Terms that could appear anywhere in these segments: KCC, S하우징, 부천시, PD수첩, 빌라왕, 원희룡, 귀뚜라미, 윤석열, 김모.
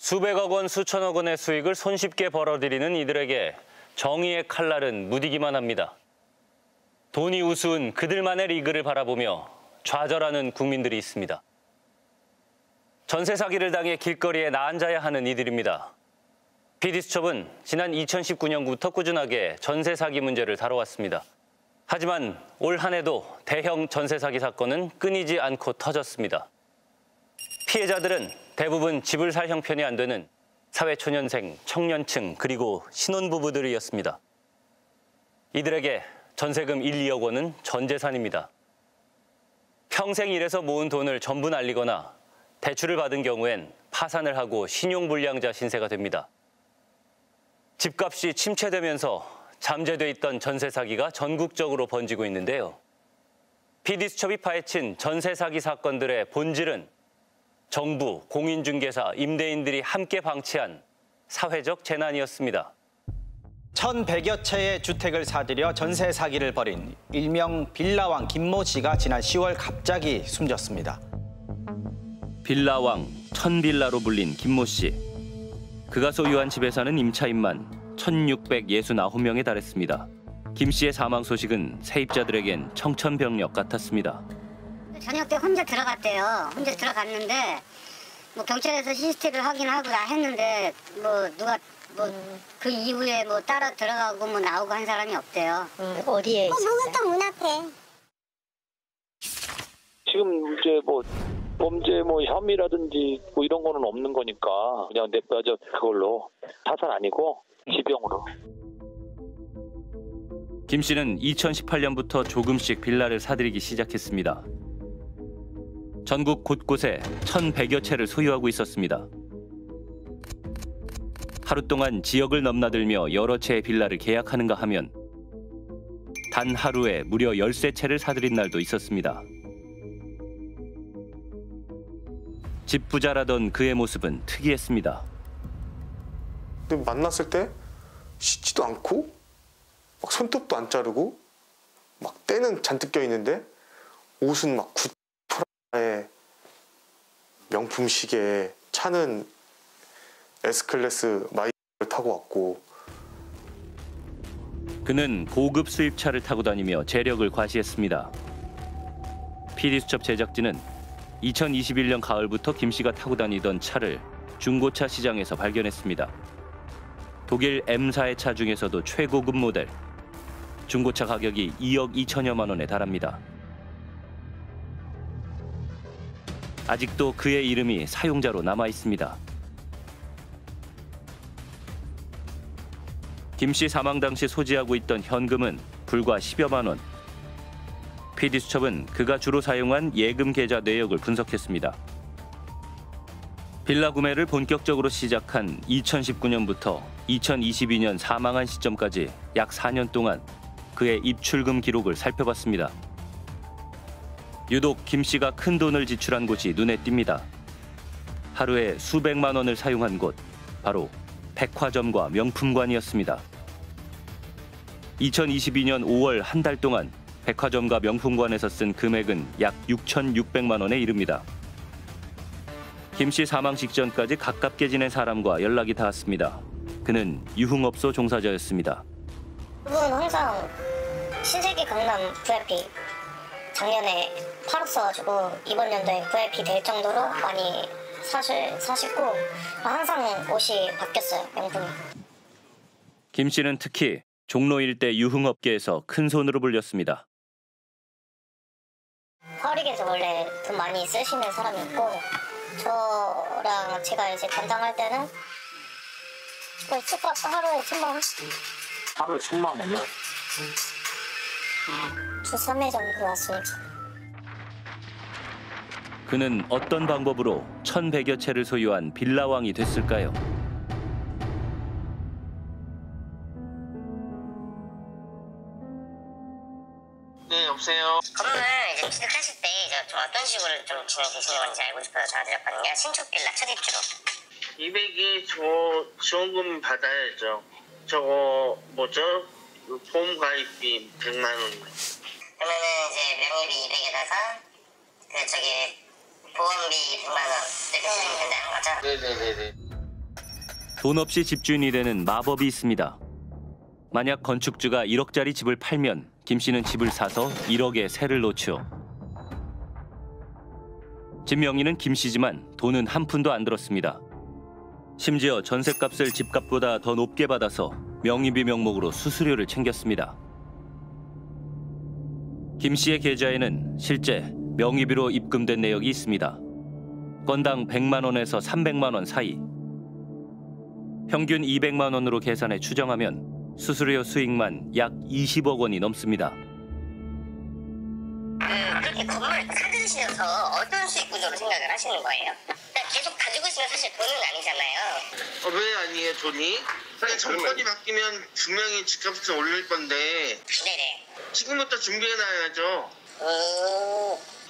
수백억 원, 수천억 원의 수익을 손쉽게 벌어들이는 이들에게 정의의 칼날은 무디기만 합니다. 돈이 우스운 그들만의 리그를 바라보며 좌절하는 국민들이 있습니다. 전세 사기를 당해 길거리에 나앉아야 하는 이들입니다. PD수첩은 지난 2019년부터 꾸준하게 전세 사기 문제를 다뤄왔습니다. 하지만 올 한 해도 대형 전세 사기 사건은 끊이지 않고 터졌습니다. 피해자들은 대부분 집을 살 형편이 안 되는 사회초년생, 청년층, 그리고 신혼부부들이었습니다. 이들에게 전세금 1, 2억 원은 전재산입니다. 평생 일해서 모은 돈을 전부 날리거나 대출을 받은 경우엔 파산을 하고 신용불량자 신세가 됩니다. 집값이 침체되면서 잠재돼 있던 전세 사기가 전국적으로 번지고 있는데요. PD수첩이 파헤친 전세 사기 사건들의 본질은 정부, 공인중개사, 임대인들이 함께 방치한 사회적 재난이었습니다. 1,100여 채의 주택을 사들여 전세 사기를 벌인 일명 빌라왕 김모 씨가 지난 10월 갑자기 숨졌습니다. 빌라왕, 천빌라로 불린 김모 씨. 그가 소유한 집에 사는 임차인만 1,669명에 달했습니다. 김 씨의 사망 소식은 세입자들에겐 청천벽력 같았습니다. 저녁 때 혼자 들어갔대요. 혼자 들어갔는데 뭐 경찰에서 CCTV를 확인하고 다 했는데 뭐 누가 뭐 그 이후에 뭐 따라 들어가고 뭐 나오고 한 사람이 없대요. 어디에? 목욕탕 문 앞에. 지금 이제 뭐 범죄 뭐 혐의라든지 뭐 이런 거는 없는 거니까 그냥 냅둬져. 그걸로 타산 아니고 지병으로. 김 씨는 2018년부터 조금씩 빌라를 사들이기 시작했습니다. 전국 곳곳에 1,100여 채를 소유하고 있었습니다. 하루 동안 지역을 넘나들며 여러 채의 빌라를 계약하는가 하면 단 하루에 무려 13채를 사들인 날도 있었습니다. 집 부자라던 그의 모습은 특이했습니다. 만났을 때 씻지도 않고 막 손톱도 안 자르고 막 때는 잔뜩 껴있는데 옷은 막 구토라에 명품 시계에 차는 S클래스 마이를 타고 왔고. 그는 고급 수입차를 타고 다니며 재력을 과시했습니다. PD수첩 제작진은 2021년 가을부터 김 씨가 타고 다니던 차를 중고차 시장에서 발견했습니다. 독일 M사의 차 중에서도 최고급 모델. 중고차 가격이 2억 2천여만 원에 달합니다. 아직도 그의 이름이 사용자로 남아 있습니다. 김 씨 사망 당시 소지하고 있던 현금은 불과 10여만 원. PD수첩은 그가 주로 사용한 예금 계좌 내역을 분석했습니다. 빌라 구매를 본격적으로 시작한 2019년부터 2022년 사망한 시점까지 약 4년 동안 그의 입출금 기록을 살펴봤습니다. 유독 김 씨가 큰 돈을 지출한 곳이 눈에 띕니다. 하루에 수백만 원을 사용한 곳, 바로 백화점과 명품관이었습니다. 2022년 5월 한 달 동안 백화점과 명품관에서 쓴 금액은 약 6,600만 원에 이릅니다. 김 씨 사망 직전까지 가깝게 지낸 사람과 연락이 닿았습니다. 그는 유흥업소 종사자였습니다. 그분은 항상 신세계 강남 VIP 작년에 8억 써가지고 이번 연도에 VIP 될 정도로 많이 사셨고 항상 옷이 바뀌었어요, 명품이. 김 씨는 특히 종로 일대 유흥업계에서 큰 손으로 불렸습니다. 화력에서 원래 돈 많이 쓰시는 사람이 있고 저랑 제가 이제 담당할 때는 거의 숙박 하루에 1000만 원. 하루에 1000만 원이요? 주 3회 정도 왔으니까. 그는 어떤 방법으로 1,100여 채를 소유한 빌라왕이 됐을까요? 네, 여보세요. 건물 이제 취득하실 때 좀 어떤 식으로 좀 진행되시는 건지 알고 싶어서 전화드렸거든요. 신축 빌라 첫 입주로. 200이 저 지원금 받아야죠. 저거 뭐죠? 보험 가입비 100만 원. 그러면은 이제 명의비 200에다가 그 저기 보험비 100만 원. 네네네네. 돈 없이 집주인이 되는 마법이 있습니다. 만약 건축주가 1억짜리 집을 팔면 김 씨는 집을 사서 1억의 세를 놓죠. 집 명의는 김 씨지만 돈은 한 푼도 안 들었습니다. 심지어 전셋값을 집값보다 더 높게 받아서 명의비 명목으로 수수료를 챙겼습니다. 김 씨의 계좌에는 실제 명의비로 입금된 내역이 있습니다. 건당 100만 원에서 300만 원 사이. 평균 200만 원으로 계산해 추정하면 수수료 수익만 약 20억 원이 넘습니다. 그렇게 건물 사들으시면서 어떤 수익 구조로 생각을 하시는 거예요? 그러니까 계속 가지고 있으면 사실 돈은 아니잖아요. 왜 아니에요, 돈이? 사실 정권이 바뀌면 분명히 집값은 올릴 건데. 네네. 지금부터 준비해놔야죠.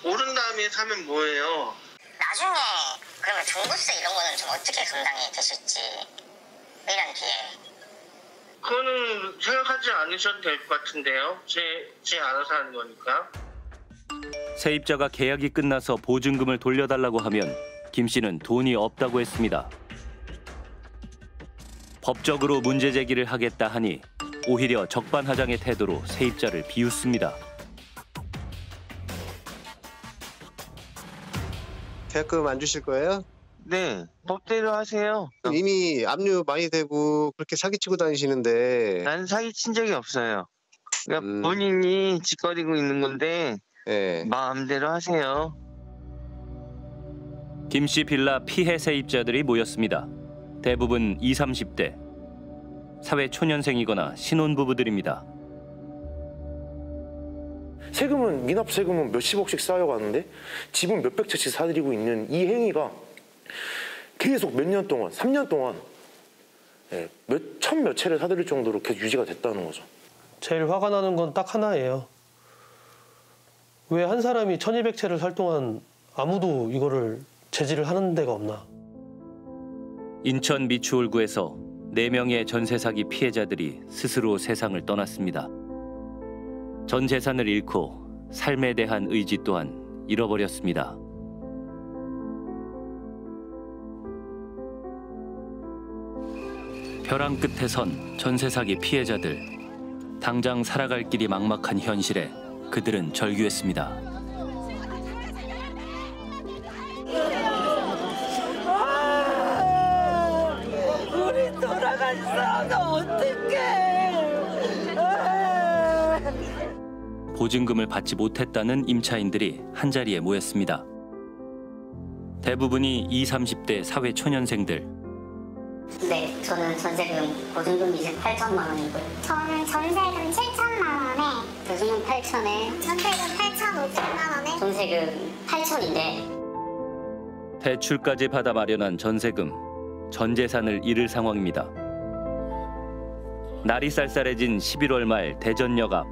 오른 다음에 사면 뭐예요? 나중에 그러면 중고세 이런 거는 좀 어떻게 감당이 되실지 이런 기회. 그거는 생각하지 않으셔도 될 것 같은데요. 제 알아서 하는 거니까. 세입자가 계약이 끝나서 보증금을 돌려달라고 하면 김 씨는 돈이 없다고 했습니다. 법적으로 문제 제기를 하겠다 하니 오히려 적반하장의 태도로 세입자를 비웃습니다. 계약금 안 주실 거예요? 네, 법대로 하세요. 이미 압류 많이 되고 그렇게 사기치고 다니시는데. 난 사기친 적이 없어요. 그러니까 본인이 짓거리고 있는 건데 네. 마음대로 하세요. 김씨 빌라 피해 세입자들이 모였습니다. 대부분 20, 30대. 사회 초년생이거나 신혼부부들입니다. 세금은 미납세금은 몇십억씩 쌓여가는데 집은 몇백 채씩 사들이고 있는 이 행위가 계속 몇 년 동안, 3년 동안 몇 채를 사들일 정도로 계속 유지가 됐다는 거죠. 제일 화가 나는 건 딱 하나예요. 왜 한 사람이 1200채를 살 동안 아무도 이거를 제지를 하는 데가 없나. 인천 미추홀구에서 4명의 전세 사기 피해자들이 스스로 세상을 떠났습니다. 전 재산을 잃고 삶에 대한 의지 또한 잃어버렸습니다. 벼랑 끝에 선 전세 사기 피해자들. 당장 살아갈 길이 막막한 현실에 그들은 절규했습니다. 보증금을 받지 못했다는 임차인들이 한자리에 모였습니다. 대부분이 20, 30대 사회 초년생들. 네, 저는 전세금 보증금 8천만 원이고요. 저는 전세금 7천만 원에 보증금 8천에 전세금 8,500만 원에 전세금 8천인데 대출까지 받아 마련한 전세금, 전 재산을 잃을 상황입니다. 날이 쌀쌀해진 11월 말 대전역 앞.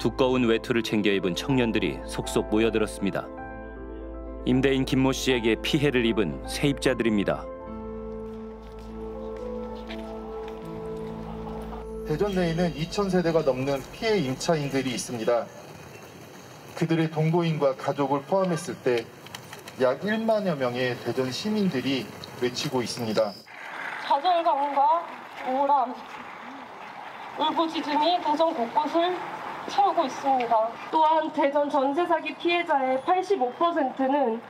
두꺼운 외투를 챙겨 입은 청년들이 속속 모여들었습니다. 임대인 김모 씨에게 피해를 입은 세입자들입니다. 대전 내에는 2,000세대가 넘는 피해 임차인들이 있습니다. 그들의 동거인과 가족을 포함했을 때 약 1만여 명의 대전 시민들이 외치고 있습니다. 자존감과 우울함, 울부짖음이 대전 곳곳을 채우고 있습니다. 또한 대전 전세 사기 피해자의 85%는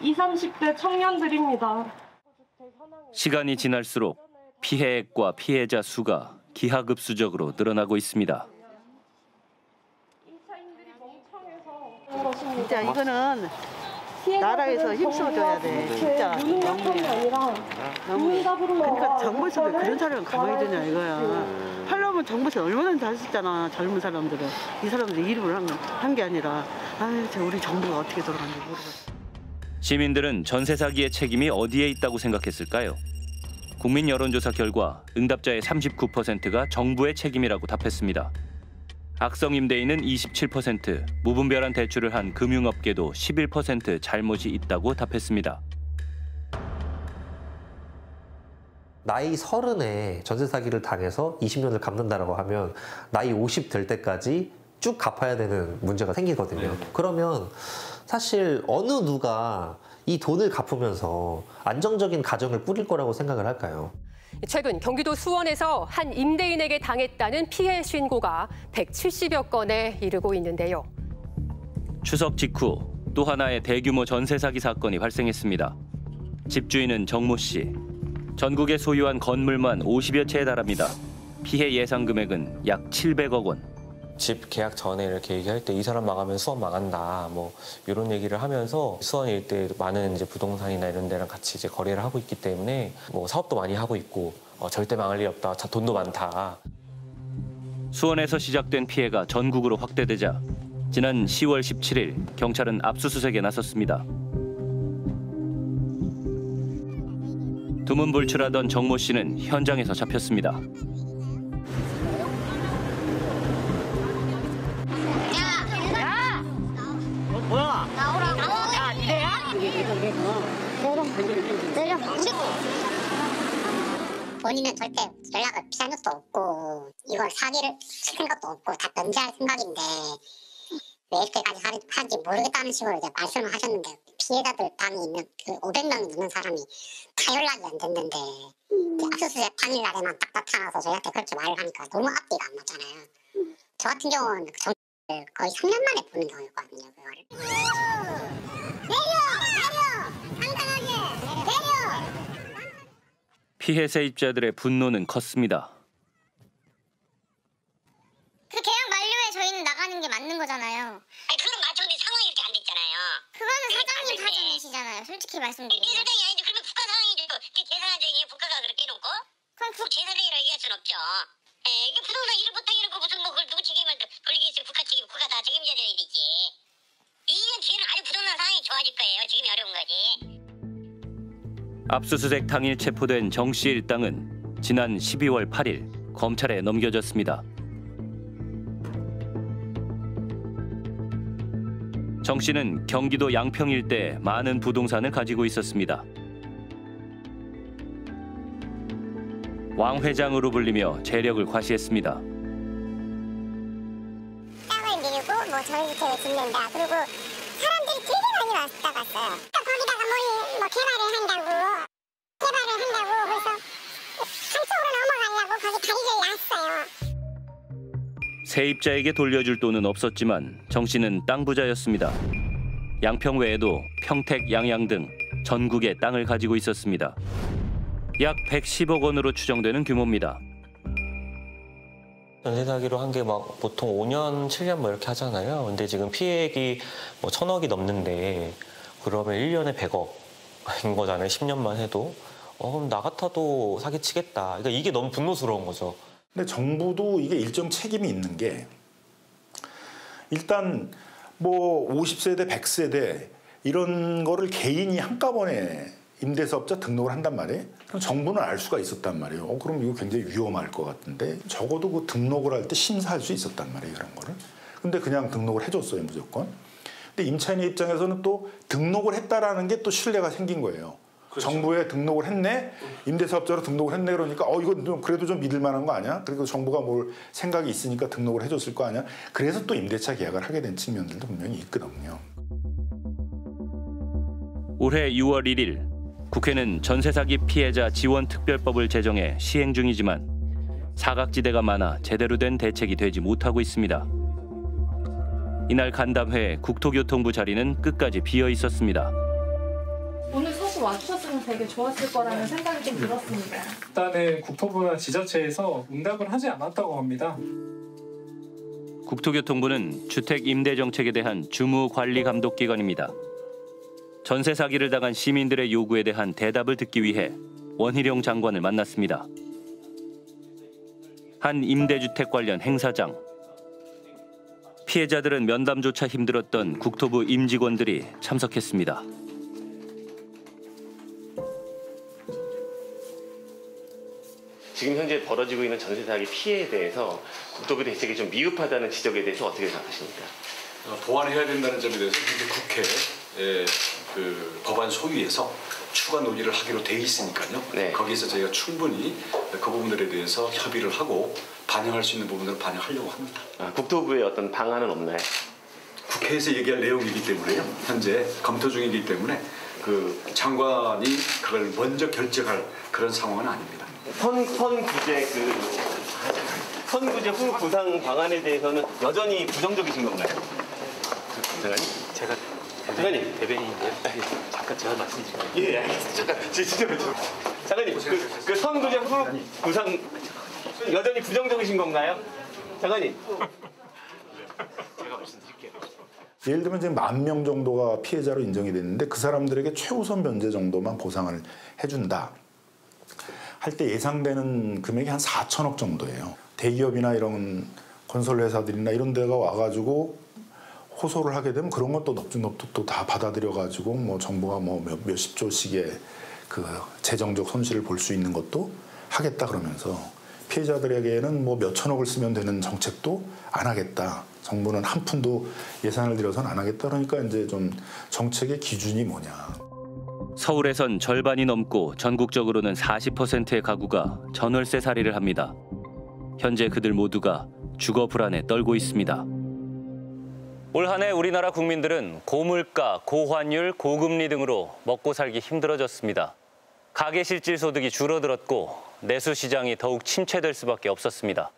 20, 30대 청년들입니다. 시간이 지날수록 피해액과 피해자 수가 기하급수적으로 늘어나고 있습니다. 진짜 이거는 나라에서 힘써줘야 돼. 진짜 너무. 그러니까 정부에서도 그런 사람은 가만히 두냐 이거야. 하려면 정부에서 얼마든지 할 수 있잖아. 젊은 사람들은. 이 사람들이 일을 한 게 아니라 아유, 우리 정부가 어떻게 돌아가는지 모르겠어. 시민들은 전세 사기의 책임이 어디에 있다고 생각했을까요? 국민 여론조사 결과 응답자의 39%가 정부의 책임이라고 답했습니다. 악성 임대인은 27%, 무분별한 대출을 한 금융업계도 11% 잘못이 있다고 답했습니다. 나이 30에 전세 사기를 당해서 20년을 갚는다라고 하면 나이 50 될 때까지 쭉 갚아야 되는 문제가 생기거든요. 네. 그러면 사실 어느 누가 이 돈을 갚으면서 안정적인 가정을 꾸릴 거라고 생각을 할까요? 최근 경기도 수원에서 한 임대인에게 당했다는 피해 신고가 170여 건에 이르고 있는데요. 추석 직후 또 하나의 대규모 전세 사기 사건이 발생했습니다. 집주인은 정모 씨. 전국에 소유한 건물만 50여 채에 달합니다. 피해 예상 금액은 약 700억 원. 집 계약 전에 이렇게 얘기할 때 이 사람 망하면 수원 망한다 뭐 이런 얘기를 하면서 수원 일대 많은 이제 부동산이나 이런 데랑 같이 이제 거래를 하고 있기 때문에 뭐 사업도 많이 하고 있고 절대 망할 일 없다. 돈도 많다. 수원에서 시작된 피해가 전국으로 확대되자 지난 10월 17일 경찰은 압수수색에 나섰습니다. 두문불출하던 정모 씨는 현장에서 잡혔습니다. 본인은 절대 연락을 피할 것도 없고 이걸 사기를 시킨 것도 없고 다 면제할 생각인데 왜 이렇게까지 하는지 모르겠다는 식으로 이제 말씀을 하셨는데 피해자들 방에 있는 그 500명이 넘는 사람이 다 연락이 안 됐는데 압수수색 당일 날에만 딱 나타나서 저희한테 그렇게 말을 하니까 너무 앞뒤가 안 맞잖아요. 저 같은 경우는 거의 3년 만에 보는 경우였거든요. 그거를. 피해 세입자들의 분노는 컸습니다. 그 계약 만료에 저희는 나가는 게 맞는 거잖아요. 아니, 그건 맞췄는데 상황이 이렇게 안 됐잖아요. 그거는 사장님 사정이시잖아요. 솔직히 말씀드리면. 네 사정이 아닌데 그러면 국가 상황이죠. 재산쟁이 국가가 그렇게 해놓고? 그럼 재산쟁이라 얘기할 순 없죠. 에, 이게 부동산 일을 못하기는 거 무슨 뭐 그걸 누구 책임을 돌리겠어요. 국가 다 책임져야 될 일이지. 이년 뒤에는 아주 부동산 상황이 좋아질 거예요. 지금이 어려운 거지. 압수수색 당일 체포된 정 씨 일당은 지난 12월 8일 검찰에 넘겨졌습니다. 정 씨는 경기도 양평 일대에 많은 부동산을 가지고 있었습니다. 왕 회장으로 불리며 재력을 과시했습니다. 땅을 밀고 뭐 전기세를 짓는다. 그리고 사람들이 되게 많이 왔다 갔어요. 거기다가 뭐 개발을 한다고 그래서 한쪽으로 넘어가려고 거기 다리를 놨어요. 세입자에게 돌려줄 돈은 없었지만 정 씨는 땅 부자였습니다. 양평 외에도 평택, 양양 등 전국에 땅을 가지고 있었습니다. 약 110억 원으로 추정되는 규모입니다. 전세 사기로 한 게 막 보통 5년, 7년 뭐 이렇게 하잖아요. 근데 지금 피해액이 뭐 1000억이 넘는데 그러면 1년에 100억인 거잖아요. 10년만 해도. 그럼 나 같아도 사기치겠다. 그러니까 이게 너무 분노스러운 거죠. 근데 정부도 이게 일정 책임이 있는 게 일단 뭐 50세대, 100세대 이런 거를 개인이 한꺼번에 임대사업자 등록을 한단 말이에요. 그럼 정부는 알 수가 있었단 말이에요. 그럼 이거 굉장히 위험할 것 같은데 적어도 그 등록을 할 때 심사할 수 있었단 말이에요. 그런 거를. 근데 그냥 등록을 해줬어요. 무조건. 근데 임차인의 입장에서는 또 등록을 했다라는 게 또 신뢰가 생긴 거예요. 그렇죠. 정부에 등록을 했네. 임대사업자로 등록을 했네. 그러니까 이건 그래도 좀 믿을 만한 거 아니야? 그리고 정부가 뭘 생각이 있으니까 등록을 해줬을 거 아니야? 그래서 또 임대차 계약을 하게 된 측면들도 분명히 있거든요. 올해 6월 1일. 국회는 전세사기 피해자 지원특별법을 제정해 시행 중이지만 사각지대가 많아 제대로 된 대책이 되지 못하고 있습니다. 이날 간담회에 국토교통부 자리는 끝까지 비어 있었습니다. 오늘 서구 와주셨으면 되게 좋았을 거라는 생각이 좀 들었습니다. 일단은 국토부나 지자체에서 응답을 하지 않았다고 합니다. 국토교통부는 주택임대정책에 대한 주무관리감독기관입니다. 전세 사기를 당한 시민들의 요구에 대한 대답을 듣기 위해 원희룡 장관을 만났습니다. 한 임대주택 관련 행사장. 피해자들은 면담조차 힘들었던 국토부 임직원들이 참석했습니다. 지금 현재 벌어지고 있는 전세 사기 피해에 대해서 국토부 대책이 좀 미흡하다는 지적에 대해서 어떻게 생각하십니까? 보완해야 된다는 점에 대해서 국회 그 법안 소위에서 추가 논의를 하기로 돼 있으니까요. 네. 거기에서 저희가 충분히 그 부분들에 대해서 협의를 하고 반영할 수 있는 부분들을 반영하려고 합니다. 국토부의 어떤 방안은 없나요? 국회에서 얘기할 내용이기 때문에요. 현재 검토 중이기 때문에 그 장관이 그걸 먼저 결정할 그런 상황은 아닙니다. 선구제 선구제 후 구상 방안에 대해서는 여전히 부정적이신 건가요? 제가 장관님 대변인인데 잠깐 제가 말씀드릴게요. 예, 알겠습니다. 장관님 그 선구제 후 구상 여전히 부정적이신 건가요? 장관님. 제가 말씀드릴게요. 예를 들면 지금 10,000명 정도가 피해자로 인정이 됐는데 그 사람들에게 최우선 면제 정도만 보상을 해준다 할 때 예상되는 금액이 한 4,000억 정도예요. 대기업이나 이런 건설회사들이나 이런 데가 와가지고 호소를 하게 되면 그런 것도 넙죽넙죽 또 다 받아들여가지고 뭐 정부가 뭐 몇십 조씩의 그 재정적 손실을 볼 수 있는 것도 하겠다 그러면서 피해자들에게는 뭐 몇천억을 쓰면 되는 정책도 안 하겠다. 정부는 한 푼도 예산을 들여서는 안 하겠다. 그러니까 이제 좀 정책의 기준이 뭐냐. 서울에선 절반이 넘고 전국적으로는 40%의 가구가 전월세 살이를 합니다. 현재 그들 모두가 주거 불안에 떨고 있습니다. 올 한 해 우리나라 국민들은 고물가, 고환율, 고금리 등으로 먹고 살기 힘들어졌습니다. 가계 실질 소득이 줄어들었고 내수 시장이 더욱 침체될 수밖에 없었습니다.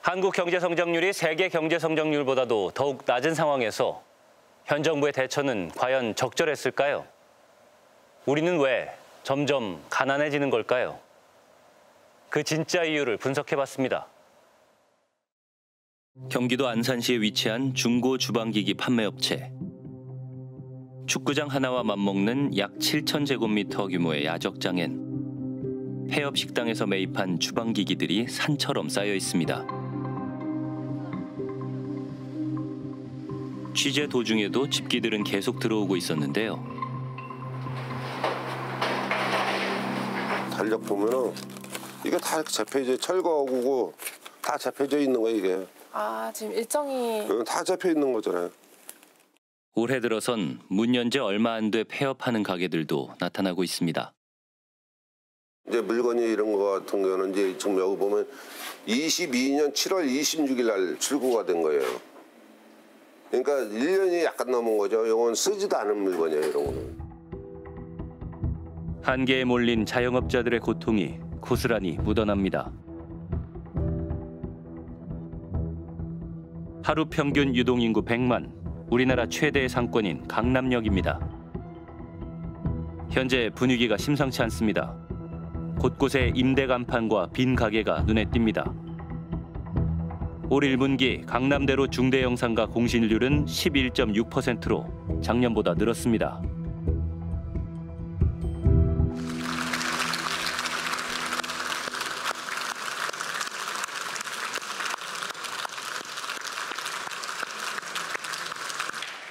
한국 경제 성장률이 세계 경제 성장률보다도 더욱 낮은 상황에서 현 정부의 대처는 과연 적절했을까요? 우리는 왜 점점 가난해지는 걸까요? 그 진짜 이유를 분석해봤습니다. 경기도 안산시에 위치한 중고 주방기기 판매업체. 축구장 하나와 맞먹는 약 7,000제곱미터 규모의 야적장엔 폐업 식당에서 매입한 주방기기들이 산처럼 쌓여 있습니다. 취재 도중에도 집기들은 계속 들어오고 있었는데요. 달력 보면은 이게 다 잡혀져 철거하고 다 잡혀져 있는 거예요 이게. 아 지금 일정이 다 잡혀 있는 거잖아요. 올해 들어선 문 연지 얼마 안 돼 폐업하는 가게들도 나타나고 있습니다. 이제 물건이 이런 거 같은 경우는 이제 지금 여기 보면 22년 7월 26일 날 출고가 된 거예요. 그러니까 1년이 약간 넘은 거죠. 이건 쓰지도 않은 물건이에요 이런 거는. 한계에 몰린 자영업자들의 고통이 고스란히 묻어납니다. 하루 평균 유동인구 100만, 우리나라 최대의 상권인 강남역입니다. 현재 분위기가 심상치 않습니다. 곳곳에 임대 간판과 빈 가게가 눈에 띕니다. 올 1분기 강남대로 중대형상가 공실률은 11.6%로 작년보다 늘었습니다.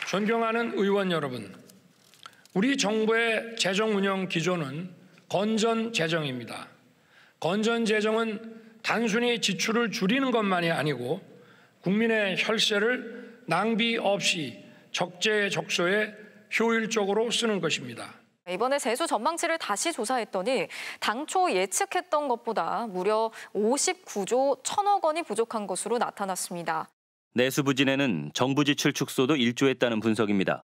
존경하는 의원 여러분, 우리 정부의 재정운영 기조는 건전재정입니다. 건전재정은 단순히 지출을 줄이는 것만이 아니고 국민의 혈세를 낭비 없이 적재적소에 효율적으로 쓰는 것입니다. 이번에 세수 전망치를 다시 조사했더니 당초 예측했던 것보다 무려 59조 1,000억 원이 부족한 것으로 나타났습니다. 내수 부진에는 정부 지출 축소도 일조했다는 분석입니다.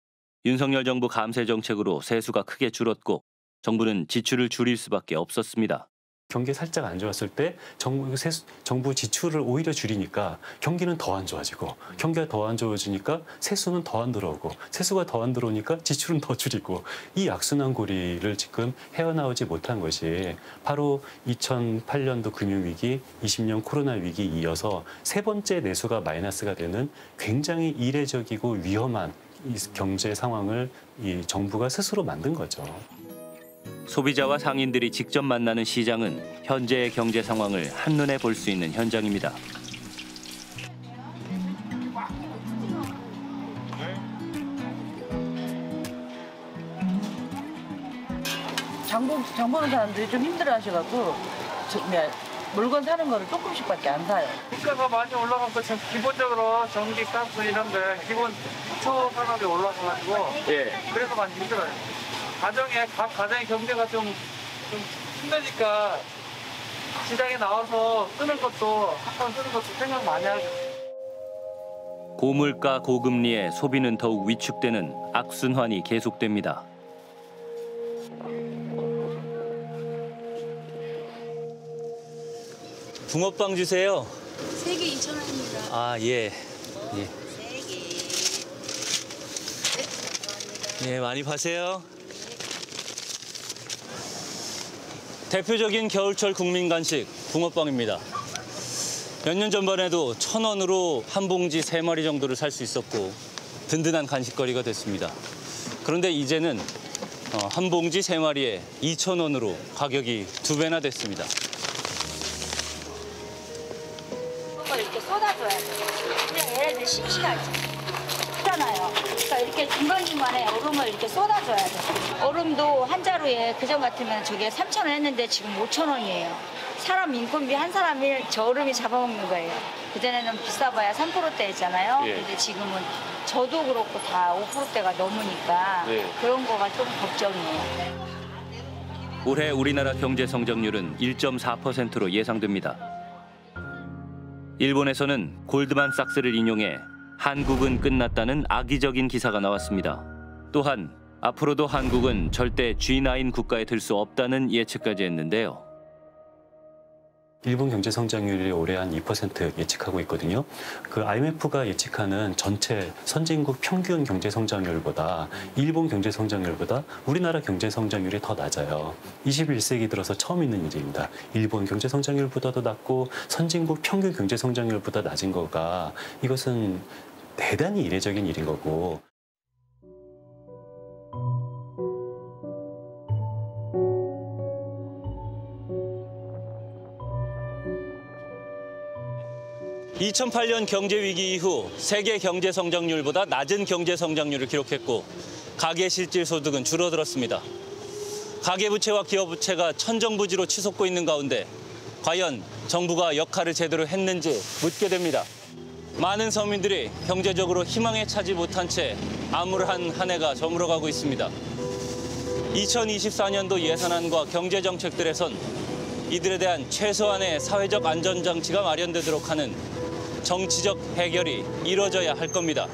윤석열 정부 감세 정책으로 세수가 크게 줄었고 정부는 지출을 줄일 수밖에 없었습니다. 경기가 살짝 안 좋았을 때 정부 지출을 오히려 줄이니까 경기는 더 안 좋아지고 경기가 더 안 좋아지니까 세수는 더 안 들어오고 세수가 더 안 들어오니까 지출은 더 줄이고 이 악순환 고리를 지금 헤어나오지 못한 것이 바로 2008년도 금융위기, 20년 코로나 위기 이어서 세 번째 내수가 마이너스가 되는 굉장히 이례적이고 위험한 이 경제 상황을 이 정부가 스스로 만든 거죠. 소비자와 상인들이 직접 만나는 시장은 현재의 경제 상황을 한눈에 볼 수 있는 현장입니다. 장 보는 사람들이 좀 힘들어하셔가지고 물건 사는 거를 조금씩밖에 안 사요. 물가가 많이 올라가고 지금 기본적으로 전기, 가스 이런 게 기본 초 산업이 올라가가지고 예. 그래서 많이 힘들어요. 각 가정의 경제가 좀 힘드니까 시장에 나와서 쓰는 것도 한번 쓰는 것도 생각 많이 하죠. 고물가 고금리에 소비는 더욱 위축되는 악순환이 계속됩니다. 붕어빵 주세요. 3개 2,000원입니다. 아, 예. 예. 3개. 네. 예, 많이 파세요. 네. 대표적인 겨울철 국민 간식, 붕어빵입니다. 몇 년 전만 해도 1,000원으로 한 봉지 3마리 정도를 살 수 있었고 든든한 간식거리가 됐습니다. 그런데 이제는 한 봉지 3마리에 2,000원으로 가격이 2배나 됐습니다. 이렇게 쏟아줘야 돼요. 그냥 얘네들 싱싱하지. 있잖아요. 그러니까 이렇게 중간중간에 얼음을 이렇게 쏟아줘야 돼요. 얼음도 한 자루에 그전 같으면 저게 3,000원 했는데 지금 5,000원이에요. 사람 인건비 한 사람이 저 얼음이 잡아먹는 거예요. 그전에는 비싸봐야 3%대였잖아요. 예. 근데 지금은 저도 그렇고 다 5%대가 넘으니까 예. 그런 거가 좀 걱정이에요. 올해 우리나라 경제 성장률은 1.4%로 예상됩니다. 일본에서는 골드만삭스를 인용해 한국은 끝났다는 악의적인 기사가 나왔습니다. 또한 앞으로도 한국은 절대 G9 국가에 들 수 없다는 예측까지 했는데요. 일본 경제 성장률이 올해 한 2% 예측하고 있거든요. 그 IMF가 예측하는 전체 선진국 평균 경제 성장률보다 일본 경제 성장률보다 우리나라 경제 성장률이 더 낮아요. 21세기 들어서 처음 있는 일입니다. 일본 경제 성장률보다도 낮고 선진국 평균 경제 성장률보다 낮은 거가 이것은 대단히 이례적인 일인 거고. (2008년) 경제위기 이후 세계 경제 성장률보다 낮은 경제 성장률을 기록했고 가계 실질 소득은 줄어들었습니다. 가계부채와 기업부채가 천정부지로 치솟고 있는 가운데 과연 정부가 역할을 제대로 했는지 묻게 됩니다. 많은 서민들이 경제적으로 희망에 차지 못한 채 암울한 한 해가 저물어가고 있습니다. 2024년도 예산안과 경제정책들에선 이들에 대한 최소한의 사회적 안전장치가 마련되도록 하는 정치적 해결이 이뤄져야 할 겁니다.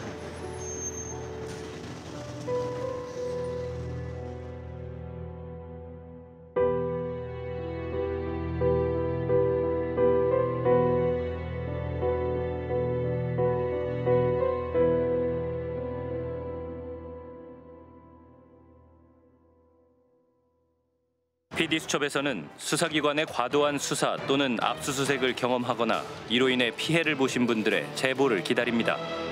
PD수첩에서는 수사기관의 과도한 수사 또는 압수수색을 경험하거나 이로 인해 피해를 보신 분들의 제보를 기다립니다.